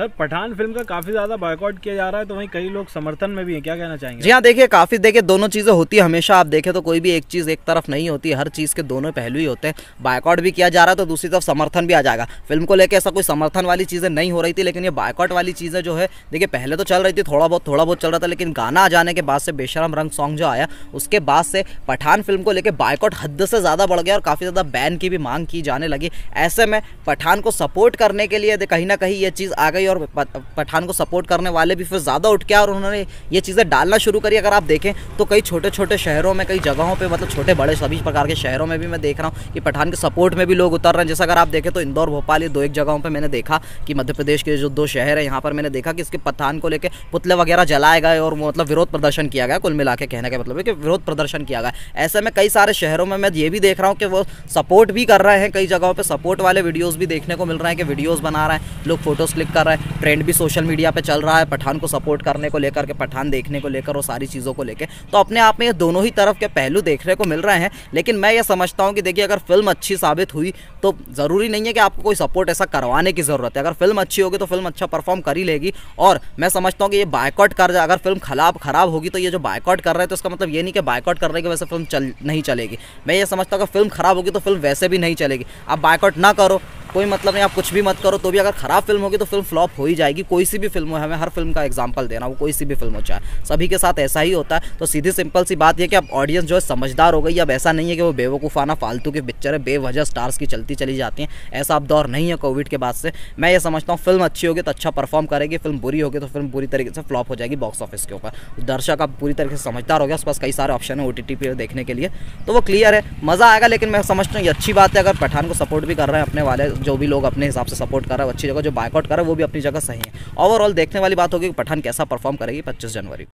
Sir Pathan film का काफी ज्यादा बॉयकॉट किया जा रहा है, तो वहीं कई लोग समर्थन में भी हैं, क्या कहना चाहेंगे? जी हाँ, देखिए काफी दोनों चीजें होती है। हमेशा आप देखें तो कोई भी एक चीज एक तरफ नहीं होती है, हर चीज के दोनों पहलू ही होते हैं। बॉयकॉट भी किया जा रहा है तो दूसरी तरफ समर्थन भी आ जाएगा। फिल्म को लेकर ऐसा कोई समर्थन वाली चीजें नहीं हो रही थी, लेकिन ये बॉयकॉट वाली चीजें जो है देखिए पहले तो चल रही थी, थोड़ा बहुत चल रहा था, लेकिन गाना आ जाने के बाद से बेशर्म रंग सॉन्ग जो आया उसके बाद से पठान फिल्म को लेकर बॉयकॉट हद से ज्यादा बढ़ गया और काफी ज्यादा बैन की भी मांग की जाने लगी। ऐसे में पठान को सपोर्ट करने के लिए कहीं ना कहीं ये चीज आ गई और पठान को सपोर्ट करने वाले भी फिर ज़्यादा उठ गया और उन्होंने ये चीज़ें डालना शुरू करी। अगर आप देखें तो कई छोटे छोटे शहरों में, कई जगहों पे, मतलब छोटे बड़े सभी प्रकार के शहरों में भी मैं देख रहा हूँ कि पठान के सपोर्ट में भी लोग उतर रहे हैं। जैसे अगर आप देखें तो इंदौर, भोपाल, ये दो एक जगहों पर मैंने देखा कि मध्य प्रदेश के जो दो शहर है यहाँ पर मैंने देखा कि इसके पठान को लेकर पुतले वगैरह जलाए गए और मतलब विरोध प्रदर्शन किया गया। कुल मिला के कहने का मतलब है कि विरोध प्रदर्शन किया गया। ऐसे में कई सारे शहरों में मैं ये भी देख रहा हूँ कि वो सपोर्ट भी कर रहे हैं, कई जगहों पर सपोर्ट वाले वीडियोज़ भी देखने को मिल रहे हैं कि वीडियोज़ बना रहे हैं लोग, फोटोज़ क्लिक कर रहे हैं। ट्रेंड भी सोशल मीडिया पे चल रहा है पठान को सपोर्ट करने को लेकर के, पठान देखने को लेकर और सारी चीज़ों को लेकर। तो अपने आप में ये दोनों ही तरफ के पहलू देखने को मिल रहे हैं, लेकिन मैं ये समझता हूँ कि देखिए अगर फिल्म अच्छी साबित हुई तो ज़रूरी नहीं है कि आपको कोई सपोर्ट ऐसा करवाने की ज़रूरत है। अगर फिल्म अच्छी होगी तो फिल्म अच्छा परफॉर्म कर ही लेगी। और मैं समझता हूँ कि ये बॉयकॉट कर जाए, अगर फिल्म खराब होगी तो ये जो बॉयकॉट कर रहे हैं तो इसका मतलब ये नहीं कि बॉयकॉट करने की वजह से फिल्म नहीं चलेगी। मैं ये समझता हूँ कि फिल्म खराब होगी तो फिल्म वैसे भी नहीं चलेगी। आप बॉयकॉट ना करो, कोई मतलब नहीं, आप कुछ भी मत करो तो भी अगर खराब फिल्म होगी तो फिल्म फ्लॉप हो ही जाएगी। कोई सी भी फिल्म हो, हमें हर फिल्म का एग्जांपल देना, वो कोई सी भी फिल्म हो चाहे, सभी के साथ ऐसा ही होता है। तो सीधी सिंपल सी बात है कि अब ऑडियंस जो है समझदार हो गई। अब ऐसा नहीं है कि वो बेवकूफ़ाना फालतू की पिक्चर है, बेवजह स्टार्स की चलती चली जाती हैं, ऐसा अब दौर नहीं है कोविड के बाद से। मैं ये समझता हूँ फिल्म अच्छी होगी तो अच्छा परफॉर्म करेगी, फिल्म बुरी होगी तो फिल्म बुरी तरीके से फ्लॉप हो जाएगी बॉक्स ऑफिस के ऊपर। दर्शक अब पूरी तरीके से समझदार हो गया, उसके पास कई सारे ऑप्शन है OTT पे देखने के लिए, तो वो क्लियर है, मज़ा आएगा। लेकिन मैं समझता हूँ ये अच्छी बात है, अगर पठान को सपोर्ट भी कर रहे हैं अपने वाले, जो भी लोग अपने हिसाब से सपोर्ट कर रहा है अच्छी जगह, जो बॉयकॉट कर रहा है वो भी अपनी जगह सही है। ओवरऑल देखने वाली बात होगी कि पठान कैसा परफॉर्म करेगी 25 जनवरी।